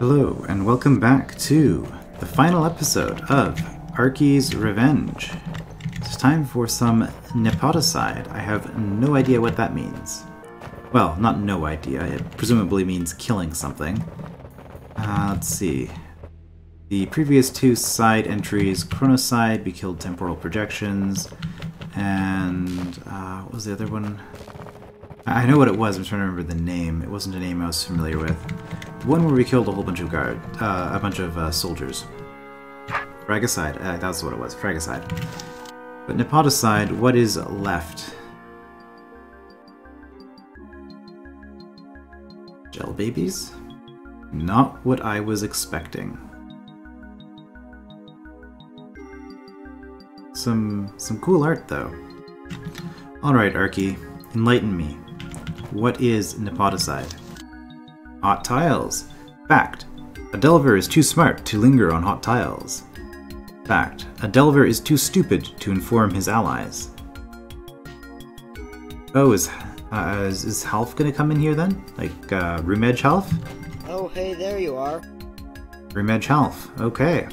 Hello, and welcome back to the final episode of Arky's Revenge. It's time for some Nepoticide. I have no idea what that means. Well, not no idea. It presumably means killing something. Let's see. The previous two side entries, Chronocide, we killed temporal projections, and what was the other one? I know what it was, I'm trying to remember the name. It wasn't a name I was familiar with. The one where we killed a whole bunch of soldiers. Fragicide, that's what it was, Fragicide. But Nepoticide, what is left? Gel babies? Not what I was expecting. Some cool art though. Alright, Arky, enlighten me. What is Nepoticide? Hot tiles. Fact. A delver is too smart to linger on hot tiles. Fact. A delver is too stupid to inform his allies. Oh, is Half gonna come in here then? Like, Roomedge Half? Oh, hey, there you are. Roomedge Half. Okay.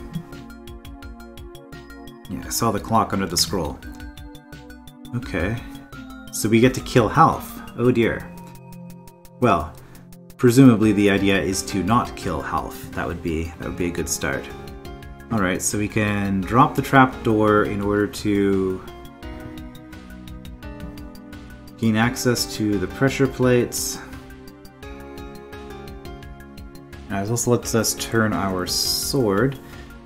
Yeah, I saw the clock under the scroll. Okay. So we get to kill Half. Oh dear. Well, presumably the idea is to not kill Half. That would be a good start. Alright, so we can drop the trapdoor in order to gain access to the pressure plates. Now, this also lets us turn our sword.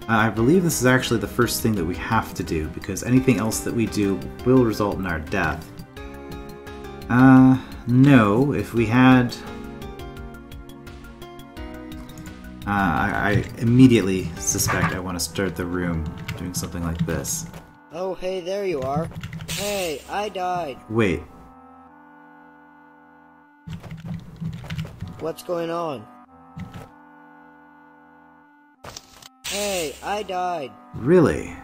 I believe this is actually the first thing that we have to do, because anything else that we do will result in our death. No, if we had... I immediately suspect I want to start the room doing something like this. Oh, hey, there you are. Hey, I died. Wait. What's going on? Hey, I died. Really?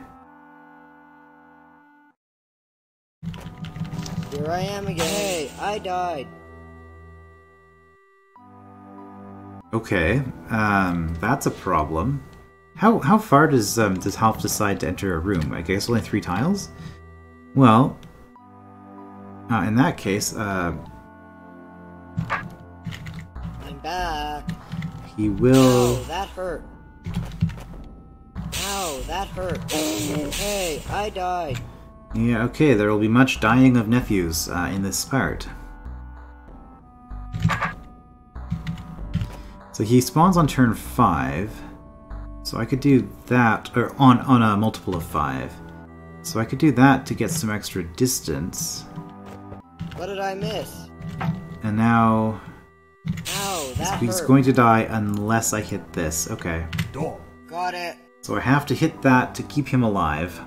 Here I am again. Hey, I died. Okay, that's a problem. How far does Half decide to enter a room? I guess only 3 tiles? Well, in that case, I'm back. He will... Ow, that hurt. Ow, that hurt. Hey, I died. Yeah, okay, there will be much dying of nephews in this part. So he spawns on turn 5, so I could do that, or on a multiple of 5. So I could do that to get some extra distance. What did I miss? And now... Ow, that he's hurt. Going to die unless I hit this. Okay. Got it. So I have to hit that to keep him alive.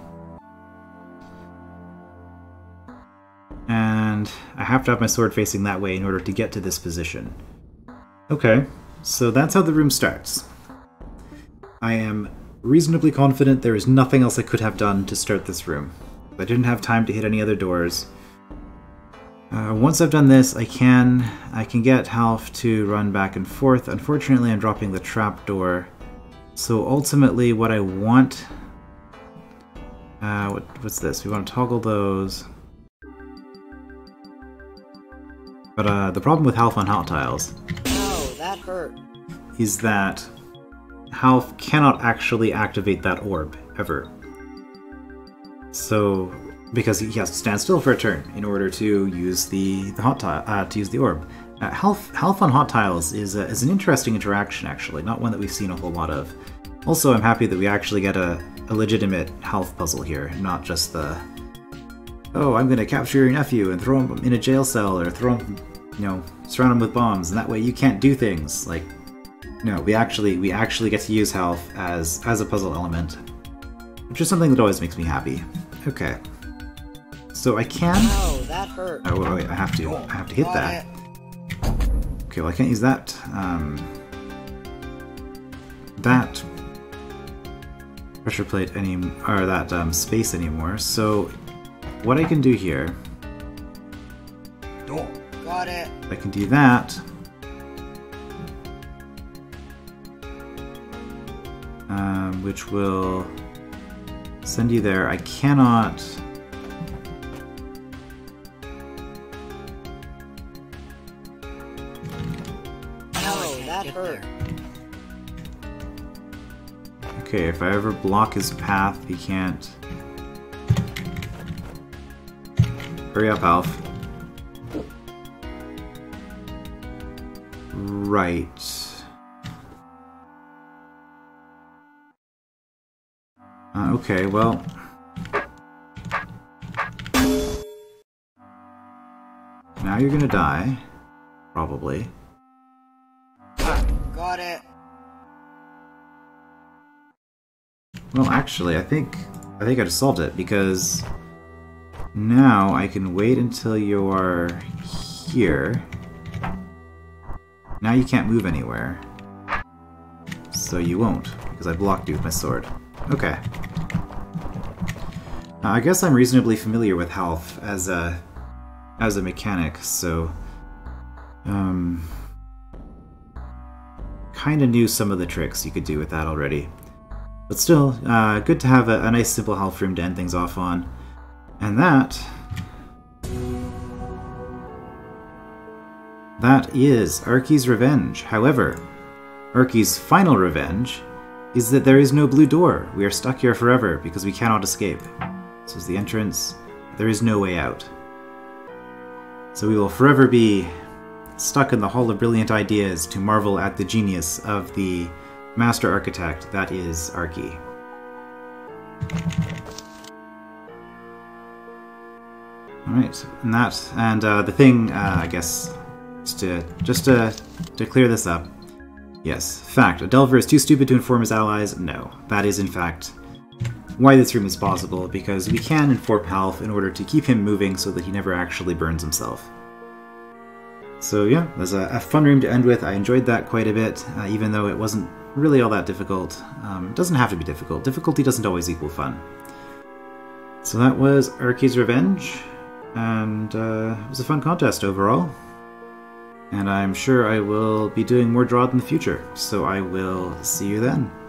And I have to have my sword facing that way in order to get to this position. Okay, so that's how the room starts. I am reasonably confident there is nothing else I could have done to start this room. I didn't have time to hit any other doors. Once I've done this, I can get Half to run back and forth. Unfortunately, I'm dropping the trapdoor. So ultimately, what I want... what's this? We want to toggle those... But the problem with Half on hot tiles is that Half cannot actually activate that orb, ever. So, because he has to stand still for a turn in order to use the hot tile, to use the orb. Half on hot tiles is an interesting interaction, actually, not one that we've seen a whole lot of. Also, I'm happy that we actually get a legitimate Half puzzle here, not just the... Oh, I'm gonna capture your nephew and throw him in a jail cell, or throw him, you know, surround him with bombs, and that way you can't do things. Like, no, we actually get to use Half as a puzzle element, which is something that always makes me happy. Okay, so I can. Oh, that hurt. Oh wait, I have to hit that. Okay, well I can't use that. That pressure plate space anymore. So. What I can do here, I can do that, which will send you there. I cannot... Oh, that hurt. Okay, if I ever block his path, he can't... Hurry up, Alf. Right. Okay, well... Now you're gonna die. Probably. Got it. Well, actually, I think I just solved it, because now I can wait until you are here. Now you can't move anywhere. So you won't, because I blocked you with my sword. Okay. Now, I guess I'm reasonably familiar with health as a mechanic, so... Kinda knew some of the tricks you could do with that already. But still, good to have a nice simple health room to end things off on. And that is Arky's Revenge. However, Arky's final revenge is that there is no blue door. We are stuck here forever because we cannot escape. This is the entrance. There is no way out. So we will forever be stuck in the Hall of Brilliant Ideas to marvel at the genius of the Master Architect, that is Arky. Alright, and that, and the thing, I guess, just to clear this up. Yes, fact, a Delver is too stupid to inform his allies. No, that is in fact why this room is possible, because we can inform Half in order to keep him moving so that he never actually burns himself. So yeah, that was a fun room to end with. I enjoyed that quite a bit, even though it wasn't really all that difficult. It doesn't have to be difficult. Difficulty doesn't always equal fun. So that was Arky's Revenge, and it was a fun contest overall. And I'm sure I will be doing more DROD in the future, so I will see you then.